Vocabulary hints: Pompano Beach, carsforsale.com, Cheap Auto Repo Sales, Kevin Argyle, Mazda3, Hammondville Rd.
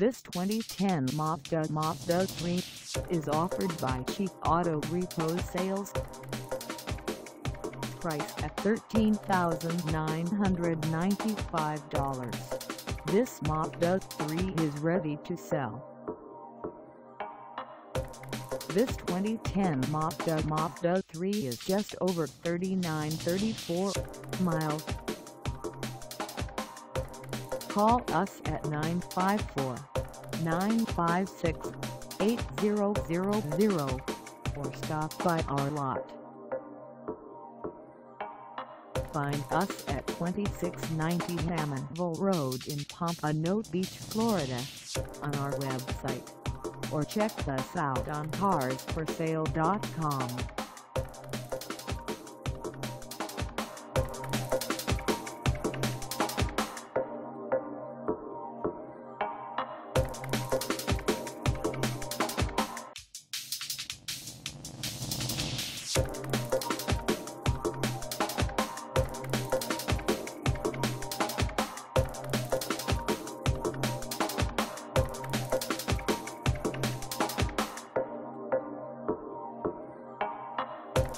This 2010 Mazda 3 is offered by Cheap Auto Repo Sales. Priced at $13,995, this Mazda 3 is ready to sell. This 2010 Mazda 3 is just over 3934 miles. Call us at 954-956-8000 or stop by our lot. Find us at 2690 Hammondville Road in Pompano Beach, Florida, on our website, or check us out on carsforsale.com.